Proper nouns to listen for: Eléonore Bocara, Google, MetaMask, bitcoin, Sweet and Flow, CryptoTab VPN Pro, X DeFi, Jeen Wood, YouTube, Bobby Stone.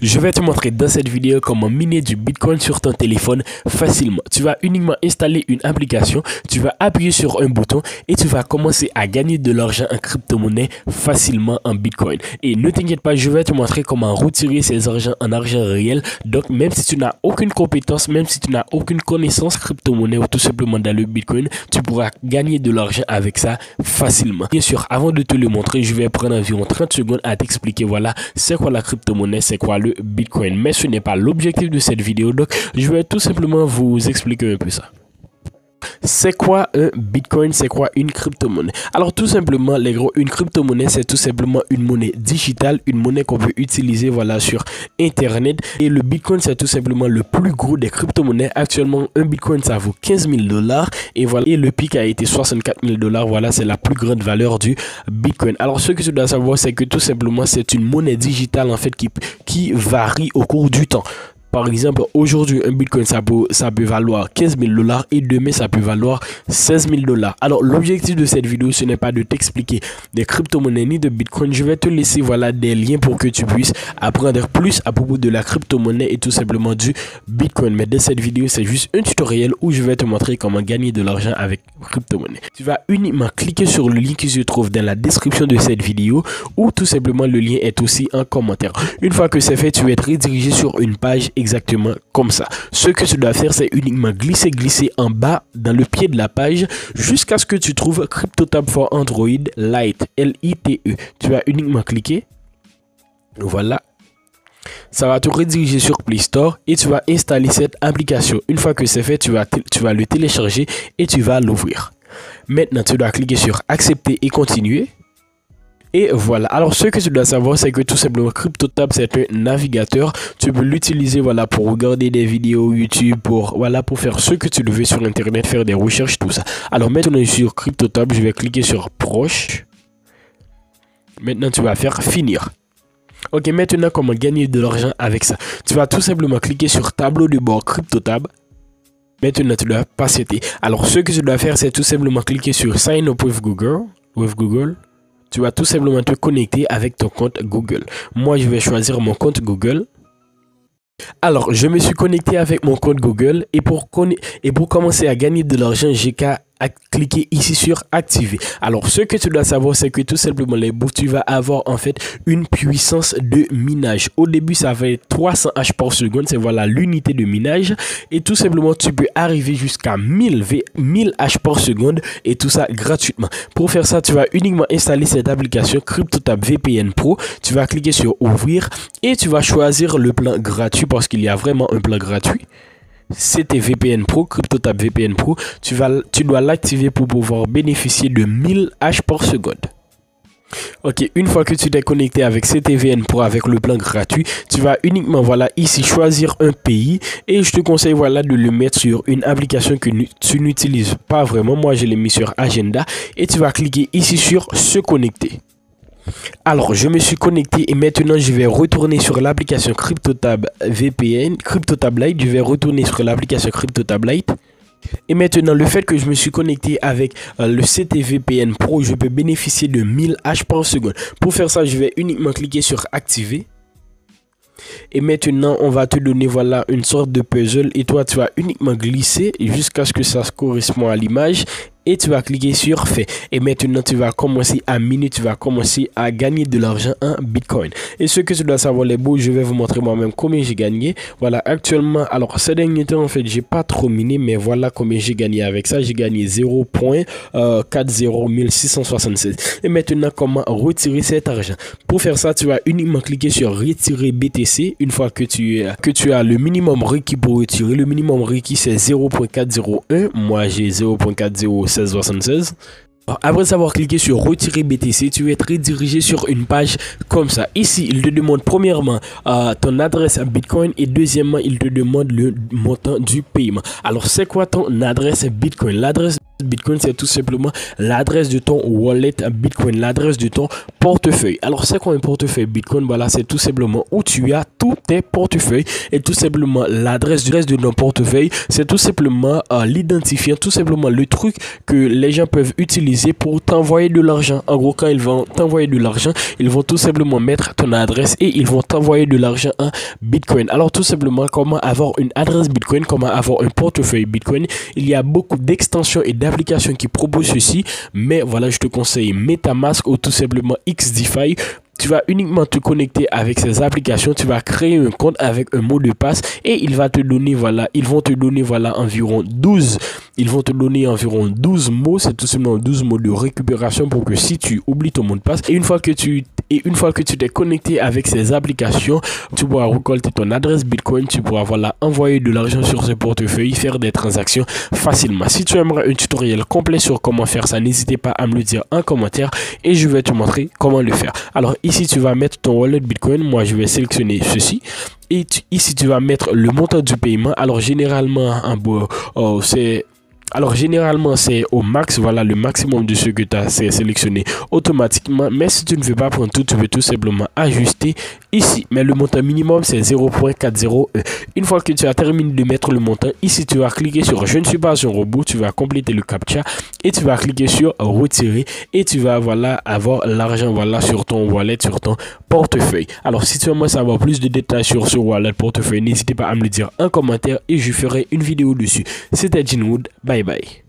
Je vais te montrer dans cette vidéo comment miner du bitcoin sur ton téléphone facilement. Tu vas uniquement installer une application, tu vas appuyer sur un bouton et tu vas commencer à gagner de l'argent en crypto-monnaie facilement en bitcoin. Et ne t'inquiète pas, je vais te montrer comment retirer ces argent en argent réel. Donc même si tu n'as aucune compétence, même si tu n'as aucune connaissance crypto-monnaie ou tout simplement dans le bitcoin, tu pourras gagner de l'argent avec ça facilement. Bien sûr, avant de te le montrer, je vais prendre environ 30 secondes à t'expliquer voilà c'est quoi la crypto-monnaie, c'est quoi le bitcoin. Mais ce n'est pas l'objectif de cette vidéo, donc je vais tout simplement vous expliquer un peu ça. C'est quoi un bitcoin? C'est quoi une crypto-monnaie? Alors tout simplement les gros, une crypto-monnaie c'est tout simplement une monnaie digitale, une monnaie qu'on peut utiliser voilà sur internet. Et le bitcoin c'est tout simplement le plus gros des crypto-monnaies. Actuellement un bitcoin ça vaut 15 000 $ et voilà, et le pic a été 64 000 $. Voilà, c'est la plus grande valeur du bitcoin. Alors ce que tu dois savoir c'est que tout simplement c'est une monnaie digitale en fait qui varie au cours du temps. Par exemple, aujourd'hui, un bitcoin, ça peut valoir 15 000 $ et demain, ça peut valoir 16 000 $. Alors, l'objectif de cette vidéo, ce n'est pas de t'expliquer des crypto-monnaies ni de bitcoin. Je vais te laisser, voilà, des liens pour que tu puisses apprendre plus à propos de la crypto-monnaie et tout simplement du bitcoin. Mais dans cette vidéo, c'est juste un tutoriel où je vais te montrer comment gagner de l'argent avec crypto-monnaie. Tu vas uniquement cliquer sur le lien qui se trouve dans la description de cette vidéo ou tout simplement le lien est aussi en commentaire. Une fois que c'est fait, tu es redirigé sur une page exactement comme ça. Ce que tu dois faire, c'est uniquement glisser en bas dans le pied de la page jusqu'à ce que tu trouves CryptoTab for Android Lite, L-I-T-E. Tu vas uniquement cliquer. Voilà. Ça va te rediriger sur Play Store et tu vas installer cette application. Une fois que c'est fait, tu vas le télécharger et tu vas l'ouvrir. Maintenant, tu dois cliquer sur accepter et continuer. Et voilà, alors ce que tu dois savoir c'est que tout simplement CryptoTab c'est un navigateur, tu peux l'utiliser voilà pour regarder des vidéos YouTube, pour voilà pour faire ce que tu le veux sur internet, faire des recherches, tout ça. Alors maintenant sur CryptoTab, je vais cliquer sur proche. Maintenant tu vas faire finir. Ok, maintenant comment gagner de l'argent avec ça? Tu vas tout simplement cliquer sur tableau de bord CryptoTab. Maintenant tu dois patienter. Alors ce que tu dois faire c'est tout simplement cliquer sur sign up with Google. Tu vas tout simplement te connecter avec ton compte Google. Moi, je vais choisir mon compte Google. Alors, je me suis connecté avec mon compte Google et pour commencer à gagner de l'argent, j'ai qu'à cliquer ici sur activer. Alors, ce que tu dois savoir, c'est que tout simplement, les bourses, tu vas avoir en fait une puissance de minage. Au début, ça va être 300 H par seconde, c'est voilà l'unité de minage. Et tout simplement, tu peux arriver jusqu'à 1000 H par seconde et tout ça gratuitement. Pour faire ça, tu vas uniquement installer cette application CryptoTab VPN Pro. Tu vas cliquer sur ouvrir et tu vas choisir le plan gratuit parce qu'il y a vraiment un plan gratuit. C'était VPN Pro, CryptoTab VPN Pro. Tu dois l'activer pour pouvoir bénéficier de 1000 H par seconde. Ok, une fois que tu t'es connecté avec CTVN Pro avec le plan gratuit, tu vas uniquement voilà ici choisir un pays et je te conseille voilà de le mettre sur une application que tu n'utilises pas vraiment. Moi je l'ai mis sur agenda et tu vas cliquer ici sur se connecter. Alors, je me suis connecté et maintenant, je vais retourner sur l'application CryptoTab VPN, CryptoTab Lite. Je vais retourner sur l'application CryptoTab Lite. Et maintenant, le fait que je me suis connecté avec le CTVPN Pro, je peux bénéficier de 1000 H par seconde. Pour faire ça, je vais uniquement cliquer sur activer. Et maintenant, on va te donner voilà une sorte de puzzle et toi, tu vas uniquement glisser jusqu'à ce que ça correspond à l'image. Et tu vas cliquer sur fait. Et maintenant, tu vas commencer à miner, tu vas commencer à gagner de l'argent en bitcoin. Et ce que tu dois savoir, les beaux, je vais vous montrer moi-même combien j'ai gagné. Voilà, actuellement, alors ces derniers temps, en fait, j'ai pas trop miné, mais voilà combien j'ai gagné avec ça. J'ai gagné 0.40676. Et maintenant, comment retirer cet argent? Pour faire ça, tu vas uniquement cliquer sur retirer BTC. Une fois que tu as le minimum requis pour retirer, le minimum requis c'est 0.401. Moi, j'ai 0.406. 76. Après avoir cliqué sur retirer BTC, tu vas être redirigé sur une page comme ça. Ici, il te demande premièrement ton adresse à Bitcoin et deuxièmement, il te demande le montant du paiement. Alors, c'est quoi ton adresse Bitcoin? L'adresse Bitcoin, c'est tout simplement l'adresse de ton wallet Bitcoin, l'adresse de ton portefeuille. Alors, c'est quoi un portefeuille Bitcoin? Voilà, c'est tout simplement où tu as tous tes portefeuilles et tout simplement l'adresse du reste de ton portefeuille. C'est tout simplement l'identifiant, tout simplement le truc que les gens peuvent utiliser pour t'envoyer de l'argent. En gros, quand ils vont t'envoyer de l'argent, ils vont tout simplement mettre ton adresse et ils vont t'envoyer de l'argent en Bitcoin. Alors, tout simplement, comment avoir une adresse Bitcoin, comment avoir un portefeuille Bitcoin? Il y a beaucoup d'extensions et d'applications qui proposent ceci, mais voilà, je te conseille MetaMask ou tout simplement X DeFi. Tu vas uniquement te connecter avec ces applications, tu vas créer un compte avec un mot de passe et il va te donner, voilà, ils vont te donner, voilà, environ 12. Ils vont te donner environ 12 mots, c'est tout simplement 12 mots de récupération pour que si tu oublies ton mot de passe, et une fois que tu t'es connecté avec ces applications, tu pourras récolter ton adresse Bitcoin, tu pourras, voilà, envoyer de l'argent sur ce portefeuille, faire des transactions facilement. Si tu aimerais un tutoriel complet sur comment faire ça, n'hésitez pas à me le dire en commentaire et je vais te montrer comment le faire. Alors, ici, tu vas mettre ton wallet Bitcoin. Moi, je vais sélectionner ceci. Et ici, tu vas mettre le montant du paiement. Alors, généralement, c'est au max, voilà, le maximum de ce que tu as sélectionné automatiquement. Mais si tu ne veux pas prendre tout, tu peux tout simplement ajuster ici. Mais le montant minimum, c'est 0.401. Une fois que tu as terminé de mettre le montant, ici, tu vas cliquer sur « Je ne suis pas un robot », tu vas compléter le captcha et tu vas cliquer sur « Retirer » et tu vas, voilà, avoir l'argent, voilà, sur ton wallet, sur ton portefeuille. Alors, si tu aimerais savoir plus de détails sur ce wallet portefeuille, n'hésitez pas à me le dire en commentaire et je ferai une vidéo dessus. C'était Jeen Wood. Bye bye.